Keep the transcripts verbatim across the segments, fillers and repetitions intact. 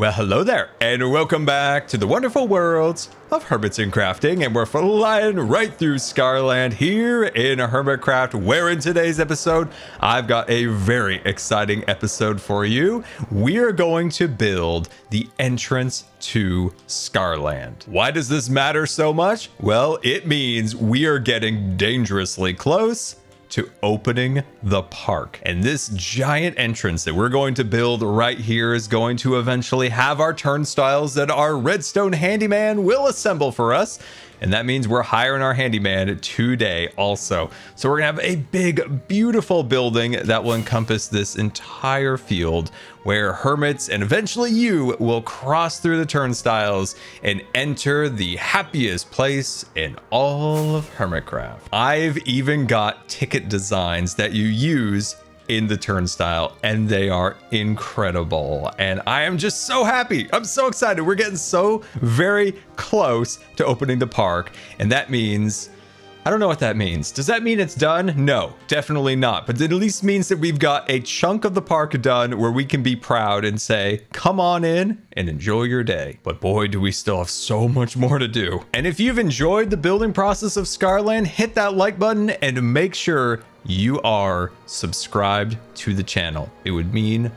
Well, hello there, and welcome back to the wonderful worlds of Hermits and Crafting, and we're flying right through Scarland here in Hermitcraft, where in today's episode, I've got a very exciting episode for you. We are going to build the entrance to Scarland. Why does this matter so much? Well, it means we are getting dangerously close to opening the park. And this giant entrance that we're going to build right here is going to eventually have our turnstiles that our Redstone handyman will assemble for us. And that means we're hiring our handyman today also. So we're gonna have a big, beautiful building that will encompass this entire field where hermits and eventually you will cross through the turnstiles and enter the happiest place in all of Hermitcraft. I've even got ticket designs that you use in the turnstile, and they are incredible. And I am just so happy. I'm so excited. We're getting so very close to opening the park. And that means, I don't know what that means. Does that mean it's done? No, definitely not. But it at least means that we've got a chunk of the park done where we can be proud and say, come on in and enjoy your day. But boy, do we still have so much more to do. And if you've enjoyed the building process of Scarland, hit that like button and make sure you are subscribed to the channel. It would mean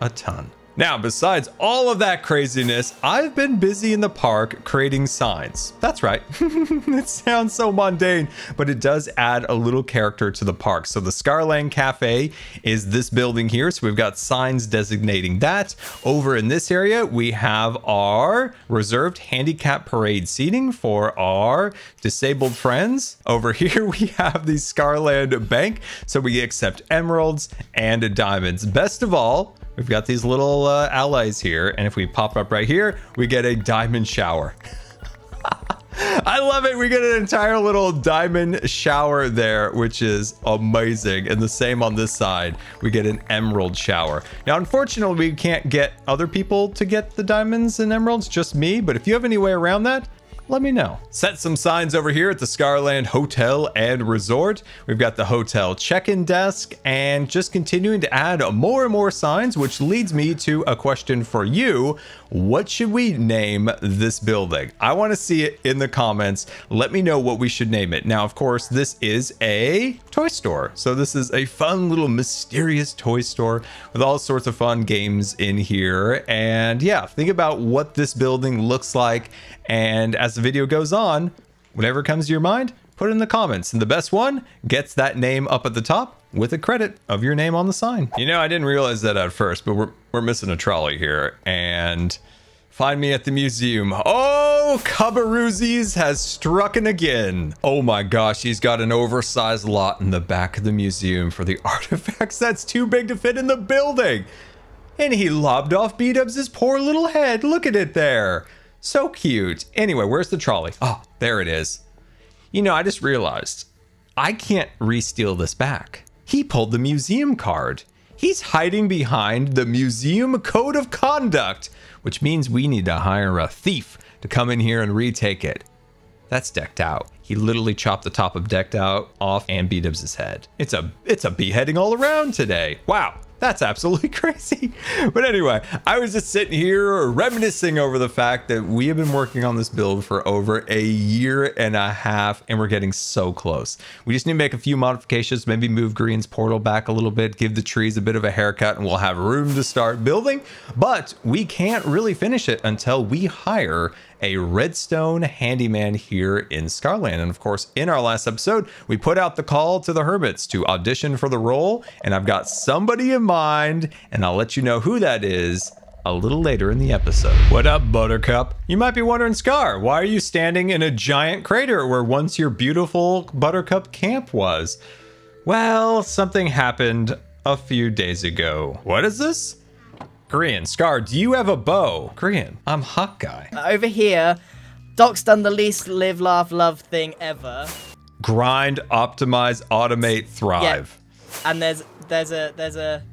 a ton. Now, besides all of that craziness, I've been busy in the park creating signs. That's right. It sounds so mundane, but it does add a little character to the park. So the Scarland Cafe is this building here. So we've got signs designating that. Over in this area, we have our reserved handicap parade seating for our disabled friends. Over here, we have the Scarland Bank. So we accept emeralds and diamonds. Best of all, we've got these little uh, allies here, and if we pop up right here, we get a diamond shower. I love it. We get an entire little diamond shower there, which is amazing. And the same on this side, we get an emerald shower. Now, unfortunately, we can't get other people to get the diamonds and emeralds, just me. But if you have any way around that, let me know. Set some signs over here at the Scarland Hotel and Resort. We've got the hotel check-in desk and just continuing to add more and more signs, which leads me to a question for you. What should we name this building? I want to see it in the comments. Let me know what we should name it. Now, of course, this is a toy store. So this is a fun little mysterious toy store with all sorts of fun games in here. And yeah, think about what this building looks like. And as the video goes on, whatever comes to your mind, put it in the comments. And the best one gets that name up at the top with a credit of your name on the sign. You know, I didn't realize that at first, but we're, we're missing a trolley here. And find me at the museum. Oh, Cubaroozies has struck in again. Oh my gosh, he's got an oversized lot in the back of the museum for the artifacts that's too big to fit in the building. And he lobbed off B-Dubs' poor little head. Look at it there. So cute. Anyway, where's the trolley? Oh, there it is. You know, I just realized I can't re-steal this back. He pulled the museum card. He's hiding behind the museum code of conduct, which means we need to hire a thief to come in here and retake it. That's decked out. He literally chopped the top of decked out off and B-Dubs' head. It's a, it's a beheading all around today. Wow. That's absolutely crazy. But anyway, I was just sitting here reminiscing over the fact that we have been working on this build for over a year and a half, and we're getting so close. We just need to make a few modifications, maybe move Grian's portal back a little bit, give the trees a bit of a haircut, and we'll have room to start building. But we can't really finish it until we hire a redstone handyman here in Scarland. And of course, in our last episode, we put out the call to the hermits to audition for the role, and I've got somebody in mind, and I'll let you know who that is a little later in the episode. What up, Buttercup? You might be wondering, Scar, why are you standing in a giant crater where once your beautiful Buttercup camp was? Well, something happened a few days ago. What is this? Grian, Scar, do you have a bow? Grian, I'm hot guy. Over here, Doc's done the least live, laugh, love thing ever. Grind, optimize, automate, thrive. Yep. And there's there's a there's a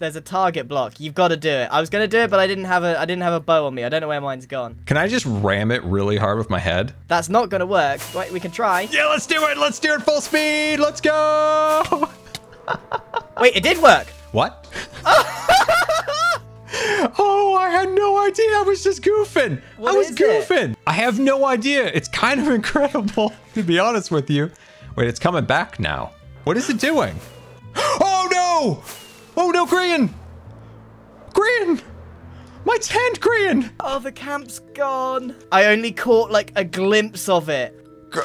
there's a target block. You've got to do it. I was gonna do it, but I didn't have a I didn't have a bow on me. I don't know where mine's gone. Can I just ram it really hard with my head? That's not gonna work. Wait, we can try. Yeah, let's do it. Let's do it full speed. Let's go. Wait, it did work. What? Oh. Oh, I had no idea. I was just goofing. What I was goofing. It? I have no idea. It's kind of incredible, to be honest with you. Wait, it's coming back now. What is it doing? Oh, no. Oh, no, Grian. Grian. My tent, Grian. Oh, the camp's gone. I only caught, like, a glimpse of it. Gr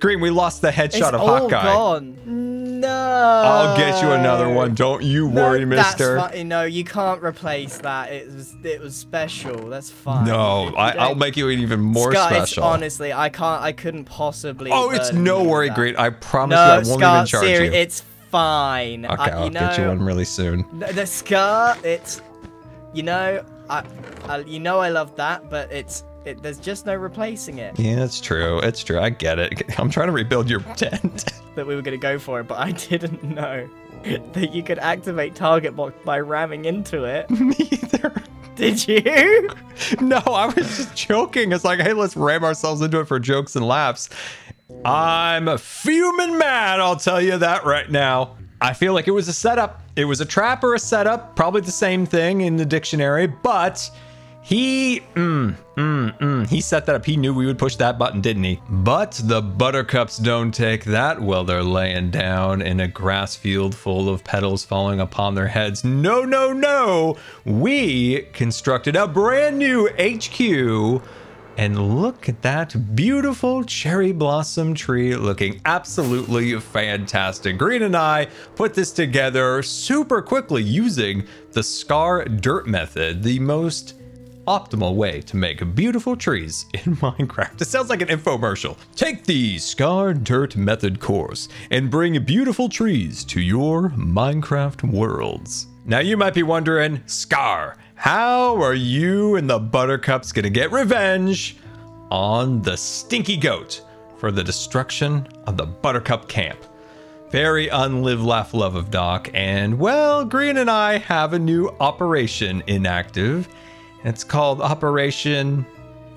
Grian, we lost the headshot it's of Hawkeye. It's all gone. No. I'll get you another one. Don't you no, worry, mister. That's fine. No, you can't replace that. It was, it was special. That's fine. No, I, I'll make you even more Scar, special. It's, honestly, I can't. I couldn't possibly. Oh, it's no worry, Grian. I promise no, you, I won't Scar, even charge serious, you. It's fine. Okay, I, I'll you know, get you one really soon. The, the Scar, it's, you know. I, I, you know I love that, but it's it, there's just no replacing it. Yeah, it's true. It's true. I get it. I'm trying to rebuild your tent. That we were going to go for it, but I didn't know that you could activate target box by ramming into it. Neither. Did you? No, I was just joking. It's like, hey, let's ram ourselves into it for jokes and laughs. I'm fuming mad, I'll tell you that right now. I feel like it was a setup. It was a trap or a setup, probably the same thing in the dictionary, but he, mm, mm, mm, he set that up. He knew we would push that button, didn't he? But the buttercups don't take that well. They're laying down in a grass field full of petals falling upon their heads. No, no, no. We constructed a brand new H Q. And look at that beautiful cherry blossom tree looking absolutely fantastic. Grian and I put this together super quickly using the Scar dirt method, the most optimal way to make beautiful trees in Minecraft. It sounds like an infomercial. Take the Scar dirt method course and bring beautiful trees to your Minecraft worlds. Now you might be wondering, Scar, how are you and the buttercups gonna get revenge on the stinky goat for the destruction of the buttercup camp? Very unlive, laugh, love of Doc. And well, Grian and I have a new operation inactive. It's called Operation,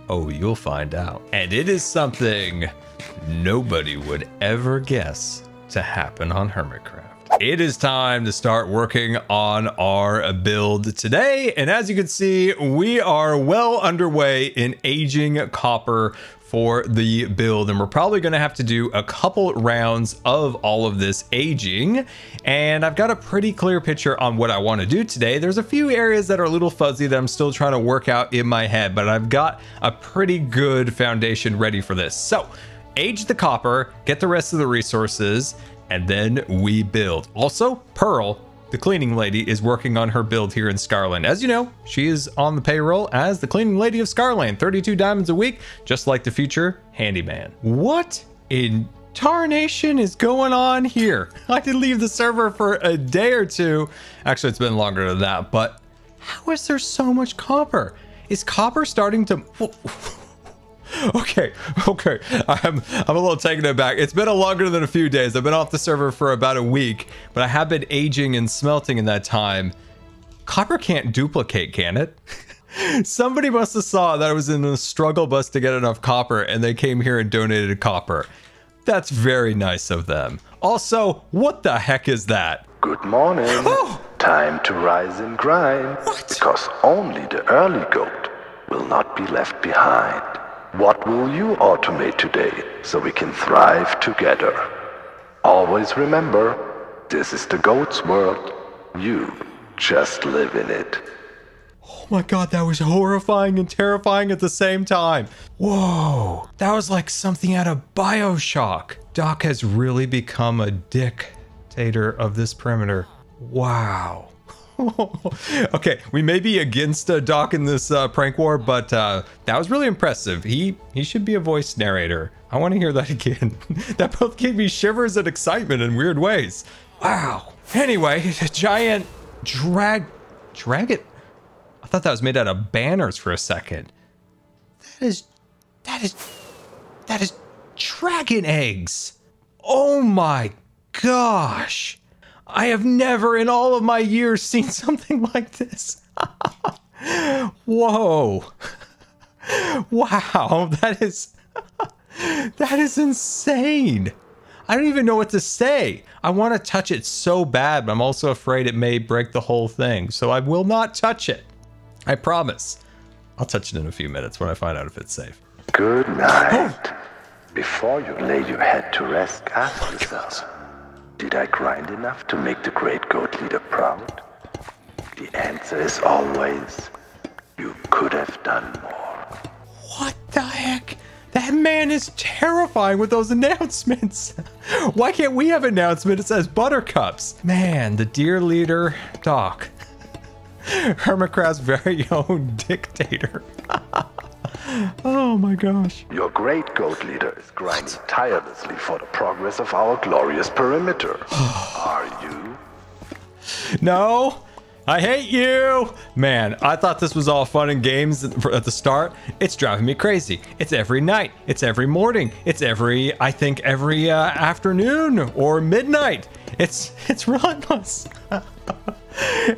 oh, you'll find out. And it is something nobody would ever guess to happen on Hermitcraft. It is time to start working on our build today. And as you can see, we are well underway in aging copper for the build, and we're probably gonna have to do a couple rounds of all of this aging. And I've got a pretty clear picture on what I wanna do today. There's a few areas that are a little fuzzy that I'm still trying to work out in my head, but I've got a pretty good foundation ready for this. So age the copper, get the rest of the resources, and then we build. Also, Pearl, the cleaning lady, is working on her build here in Scarland. As you know, she is on the payroll as the cleaning lady of Scarland, thirty-two diamonds a week, just like the future handyman. What in tarnation is going on here? I did leave the server for a day or two. Actually, it's been longer than that, but how is there so much copper? Is copper starting to... Okay, okay, I'm, I'm a little taken aback. It's been a longer than a few days. I've been off the server for about a week, but I have been aging and smelting in that time. Copper can't duplicate, can it? Somebody must have saw that I was in a struggle bus to get enough copper, and they came here and donated copper. That's very nice of them. Also, what the heck is that? Good morning. Oh! Time to rise and grind. What? Because only the early goat will not be left behind. What will you automate today so we can thrive together? Always remember, this is the goat's world. You just live in it. Oh my God, that was horrifying and terrifying at the same time. Whoa, that was like something out of BioShock. Doc has really become a dictator of this perimeter. Wow. Okay, we may be against uh, Doc in this uh, prank war, but uh, that was really impressive. He he should be a voice narrator. I want to hear that again. That both gave me shivers and excitement in weird ways. Wow. Anyway, a giant drag... Dragon? I thought that was made out of banners for a second. That is... That is... That is dragon eggs. Oh my gosh. I have never in all of my years seen something like this. Whoa. Wow, that is, that is insane. I don't even know what to say. I want to touch it so bad, but I'm also afraid it may break the whole thing. So I will not touch it. I promise. I'll touch it in a few minutes when I find out if it's safe. Good night. Oh. Before you lay your head to rest, ask oh yourself, did I grind enough to make the great goat leader proud? The answer is always, you could have done more. What the heck? That man is terrifying with those announcements. Why can't we have an announcement that says Buttercups? Man, the dear leader, Doc. Hermitcraft's very own dictator. Oh my gosh. Your great goat leader is grinding tirelessly for the progress of our glorious perimeter. Are you? No. I hate you! Man, I thought this was all fun and games at the start. It's driving me crazy. It's every night. It's every morning. It's every, I think, every uh, afternoon or midnight. It's, it's relentless.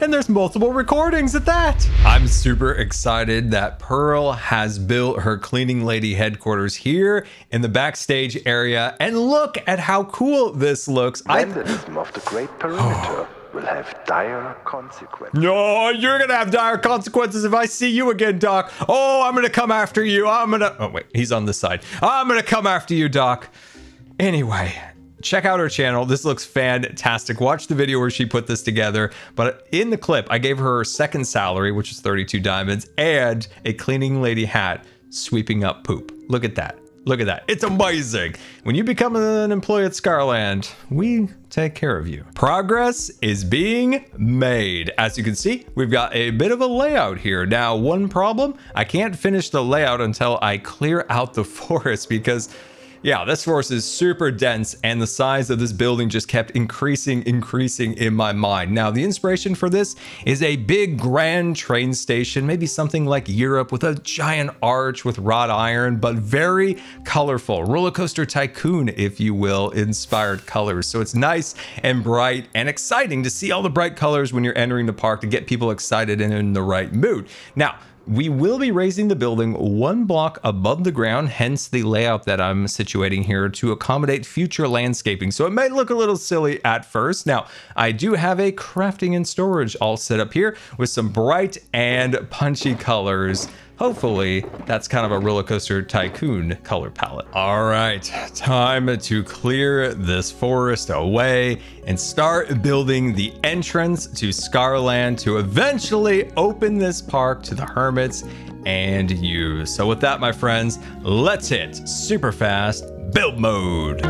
And there's multiple recordings at that. I'm super excited that Pearl has built her cleaning lady headquarters here in the backstage area. And look at how cool this looks. Vandalism of the great perimeter will have dire consequences. No, you're gonna have dire consequences if I see you again, Doc. Oh, I'm gonna come after you. I'm gonna, oh wait, he's on this side. I'm gonna come after you, Doc. Anyway, check out her channel. This looks fantastic. Watch the video where she put this together. But in the clip, I gave her her second salary, which is thirty-two diamonds, and a cleaning lady hat sweeping up poop. Look at that. Look at that. It's amazing. When you become an employee at Scarland, we take care of you. Progress is being made. As you can see, we've got a bit of a layout here. Now, one problem, I can't finish the layout until I clear out the forest because, yeah, this forest is super dense and the size of this building just kept increasing, increasing in my mind. Now, the inspiration for this is a big grand train station, maybe something like Europe with a giant arch with wrought iron, but very colorful. Roller Coaster Tycoon, if you will, inspired colors. So it's nice and bright and exciting to see all the bright colors when you're entering the park to get people excited and in the right mood. Now, we will be raising the building one block above the ground, hence the layout that I'm situating here to accommodate future landscaping. So it may look a little silly at first. Now, I do have a crafting and storage all set up here with some bright and punchy colors. Hopefully, that's kind of a Roller Coaster Tycoon color palette. All right, time to clear this forest away and start building the entrance to Scarland to eventually open this park to the hermits and you. So with that, my friends, let's hit super fast build mode.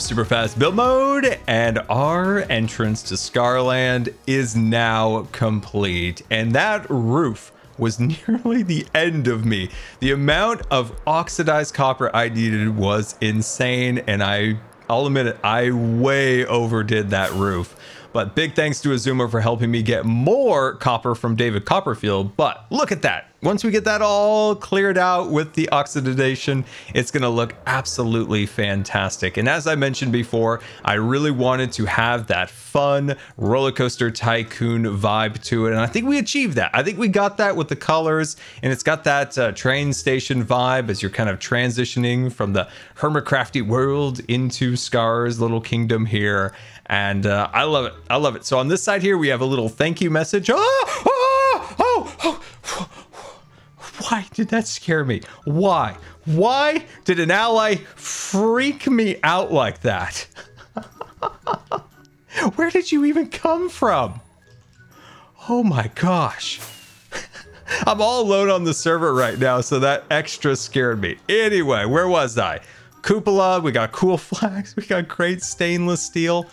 Super fast build mode, and our entrance to Scarland is now complete. And that roof was nearly the end of me. The amount of oxidized copper I needed was insane, and I, I'll admit it, I way overdid that roof. But big thanks to Azuma for helping me get more copper from David Copperfield. But look at that. Once we get that all cleared out with the oxidation, it's going to look absolutely fantastic. And as I mentioned before, I really wanted to have that fun Roller Coaster Tycoon vibe to it. And I think we achieved that. I think we got that with the colors. And it's got that uh, train station vibe as you're kind of transitioning from the Hermitcrafty world into Scar's little kingdom here. And uh, I love it. I love it. So on this side here, we have a little thank you message. Oh, oh, oh, oh. did that scare me? Why? Why did an ally freak me out like that? Where did you even come from? Oh my gosh. I'm all alone on the server right now, so that extra scared me. Anyway, where was I? Cupola, we got cool flags, we got great stainless steel.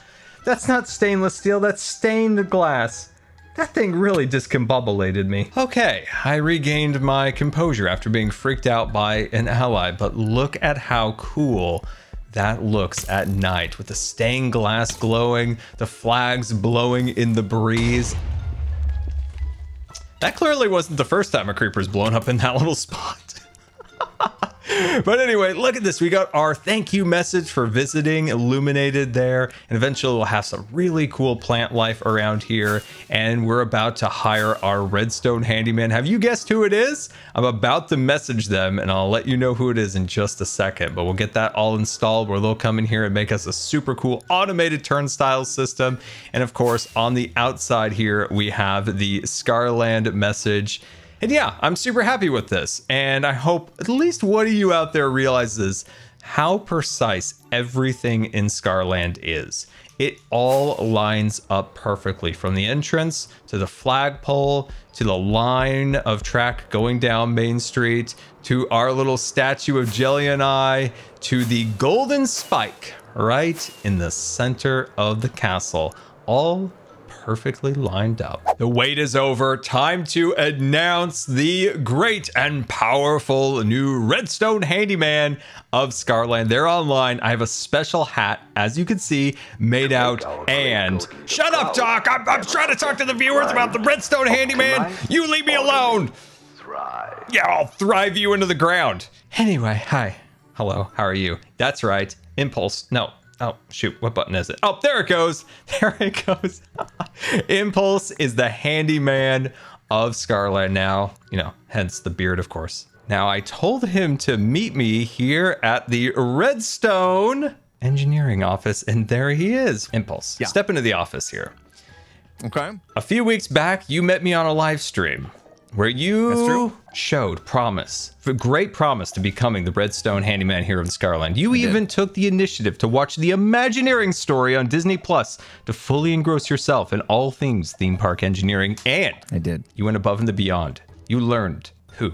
That's not stainless steel, that's stained glass. That thing really discombobulated me. Okay, I regained my composure after being freaked out by an ally, but look at how cool that looks at night with the stained glass glowing, the flags blowing in the breeze. That clearly wasn't the first time a creeper's blown up in that little spot. But anyway, look at this. We got our thank you message for visiting illuminated there, and eventually we'll have some really cool plant life around here. And we're about to hire our redstone handyman. Have you guessed who it is? I'm about to message them, and I'll let you know who it is in just a second, but we'll get that all installed where they'll come in here and make us a super cool automated turnstile system. And of course, on the outside here, we have the Scarland message. And yeah, I'm super happy with this, and I hope at least one of you out there realizes how precise everything in Scarland is. It all lines up perfectly, from the entrance to the flagpole to the line of track going down Main Street to our little statue of Jelly and I to the golden spike right in the center of the castle. All perfectly lined up. The wait is over. Time to announce the great and powerful new redstone handyman of Scarland. They're online. I have a special hat, as you can see, made out and... Shut up, Doc! I'm, I'm trying to talk to the viewers about the redstone handyman! You leave me alone! Yeah, I'll thrive you into the ground. Anyway, hi. Hello, how are you? That's right. Impulse. No. Oh, shoot, what button is it? Oh, there it goes. There it goes. Impulse is the handyman of Scarland now. You know, hence the beard, of course. Now, I told him to meet me here at the Redstone Engineering office, and there he is. Impulse, yeah. Step into the office here. Okay. A few weeks back, you met me on a live stream where you showed promise, great promise to becoming the redstone handyman here in Scarland. You I even did. took the initiative to watch the Imagineering story on Disney Plus to fully engross yourself in all things theme park engineering. And I did. You went above and beyond. You learned who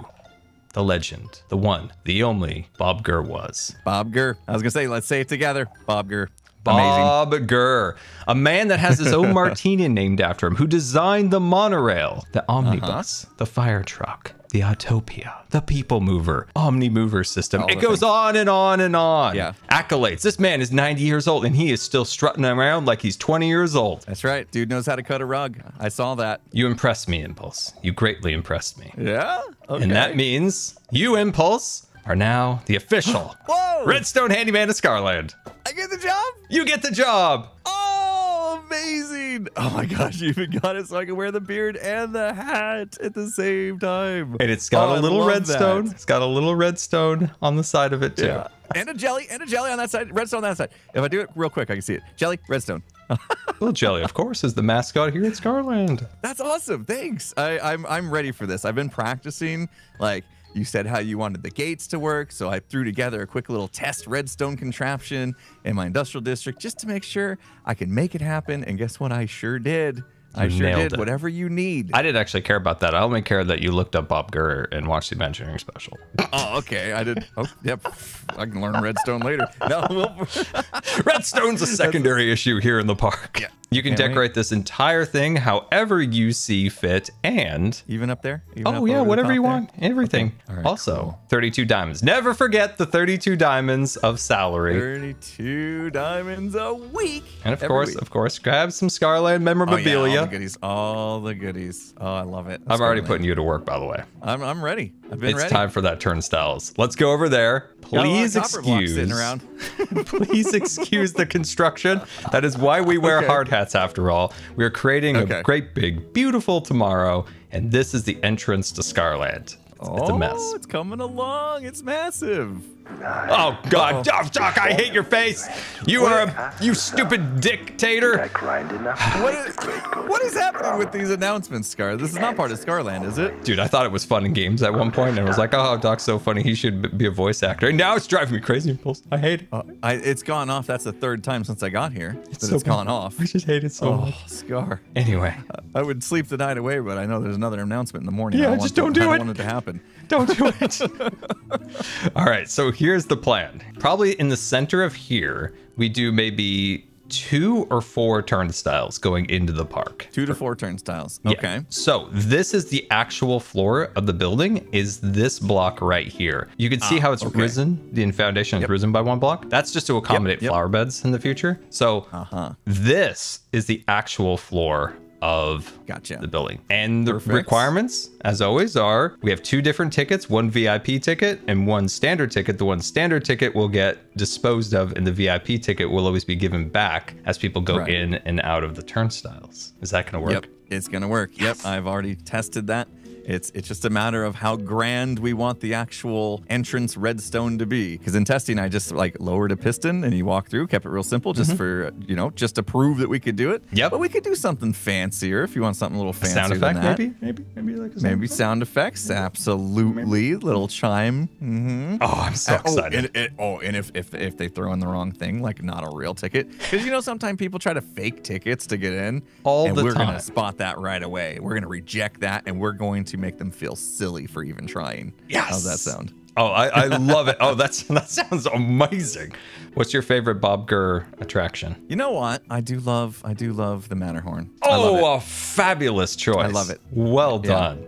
the legend, the one, the only Bob Gurr was. Bob Gurr. I was gonna say, let's say it together. Bob Gurr. Bob Amazing. Gurr, a man that has his own martini named after him, who designed the monorail, the Omnibus, uh-huh. the fire truck, the Autopia, the People Mover, Omnimover system. All it goes things. on and on and on. Yeah. Accolades. This man is ninety years old, and he is still strutting around like he's twenty years old. That's right. Dude knows how to cut a rug. I saw that. You impressed me, Impulse. You greatly impressed me. Yeah? Okay. And that means you, Impulse, are now the official Whoa. Redstone handyman of Scarland. I get the job? You get the job. Oh, amazing. Oh my gosh, you even got it so I can wear the beard and the hat at the same time. And it's got oh, a little redstone. That. It's got a little redstone on the side of it too. Yeah. And a jelly, and a jelly on that side, redstone on that side. If I do it real quick, I can see it. Jelly, redstone. Well, Jelly, of course, is the mascot here at Scarland. That's awesome. Thanks. I, I'm, I'm ready for this. I've been practicing, like... You said how you wanted the gates to work, so I threw together a quick little test redstone contraption in my industrial district just to make sure I could make it happen. And guess what? I sure did. I you sure did. It. Whatever you need. I didn't actually care about that. I only cared that you looked up Bob Gurr and watched the Imagineering special. Oh, okay. I did. Oh, yep. I can learn redstone later. No, we'll... Redstone's a secondary That's... issue here in the park. Yeah. You can Can't decorate we? this entire thing however you see fit, and even up there. Even oh up yeah, whatever you there. want, everything. Okay. Right, also, cool. thirty-two diamonds. Never forget the thirty-two diamonds of salary. thirty-two diamonds a week. And of Every course, week. of course, grab some Scarland memorabilia. Oh, yeah, all the goodies, all the goodies. Oh, I love it. That's I'm Scarland. already putting you to work, by the way. I'm I'm ready. I've been it's ready. It's time for that turnstiles. Let's go over there. Please excuse. Around. Please excuse the construction. That is why we wear okay. hard hats. After all, we are creating okay. a great big beautiful tomorrow, and this is the entrance to Scarland. It's, oh, it's a mess. It's coming along. It's massive. Oh God, oh, Doc! I hate your face. You are a you stupid dictator. What is, What is happening with these announcements, Scar? This is not part of Scarland, is it? Dude, I thought it was fun in games at one point, and I was like, oh, Doc's so funny. He should be a voice actor. And now it's driving me crazy, Impulse. I hate it. Uh, I, it's gone off. That's the third time since I got here that it's, so it's gone off. I just hate it so oh, much. Oh, Scar. Anyway. I, I would sleep the night away, but I know there's another announcement in the morning. Yeah, I just don't do it. I don't want it to happen. Don't do it. All right, so here's the plan. Probably in the center of here, we do maybe two or four turnstiles going into the park. Two to four turnstiles. Okay. Yeah. So this is the actual floor of the building, is this block right here. You can see ah, how it's okay. risen. The foundation has yep. risen by one block. That's just to accommodate yep, yep. flower beds in the future. So uh-huh. this is the actual floor of gotcha. the building. And the Perfect. requirements, as always, are we have two different tickets, one V I P ticket and one standard ticket. The one standard ticket will get disposed of and the V I P ticket will always be given back as people go right. in and out of the turnstiles. Is that gonna work? Yep, it's gonna work. Yes. Yep, I've already tested that. It's it's just a matter of how grand we want the actual entrance redstone to be. Because in testing, I just like lowered a piston and you walk through, kept it real simple just mm-hmm. for, you know, just to prove that we could do it. Yep. But we could do something fancier if you want something a little fancier. A sound effect, than that. maybe? Maybe, maybe like a sound Maybe effect? sound effects, maybe. absolutely. Maybe. Little chime. Mm-hmm. Oh, I'm so uh, excited. Oh, and, and, oh, and if, if, if they throw in the wrong thing, like not a real ticket. Because, you know, sometimes people try to fake tickets to get in. All and the we're time. We're going to spot that right away. We're going to reject that and we're going to. to make them feel silly for even trying. Yes. How's that sound? Oh, I, I love it. Oh, that's that sounds amazing. What's your favorite Bob Gurr attraction? You know what? I do love I do love the Matterhorn. Oh, a fabulous choice. I love it. Well done. Yeah.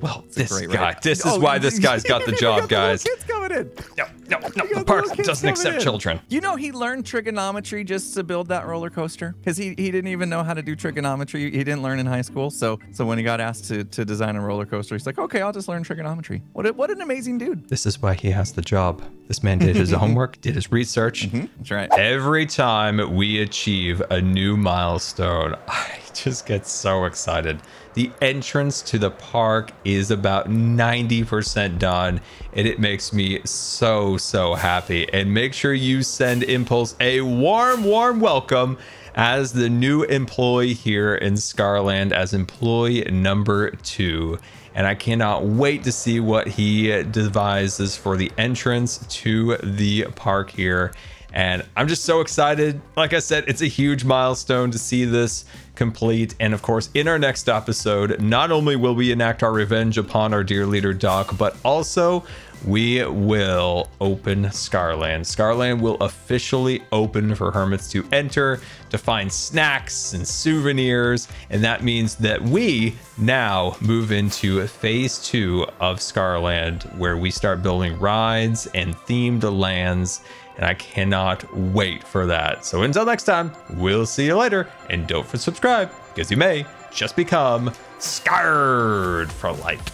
Well, it's this guy. Ride. This is oh, why this guy's got the job, got guys. The kids coming in. No, no, no. The park the doesn't accept in. children. You know, he learned trigonometry just to build that roller coaster because he, he didn't even know how to do trigonometry. He didn't learn in high school. So so when he got asked to, to design a roller coaster, he's like, okay, I'll just learn trigonometry. What, a, what an amazing dude. This is why he has the job. This man did his homework, did his research. Mm-hmm. That's right. Every time we achieve a new milestone, I just get so excited. The entrance to the park is about ninety percent done, and it makes me so, so happy. And make sure you send Impulse a warm, warm welcome as the new employee here in Scarland as employee number two. And I cannot wait to see what he devises for the entrance to the park here. And I'm just so excited. Like I said, it's a huge milestone to see this complete. And of course, in our next episode, not only will we enact our revenge upon our dear leader Doc, but also we will open Scarland. Scarland will officially open for hermits to enter, to find snacks and souvenirs. And that means that we now move into phase two of Scarland, where we start building rides and themed lands. And I cannot wait for that. So until next time, we'll see you later. And don't forget to subscribe, because you may just become scarred for life.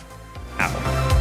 Out.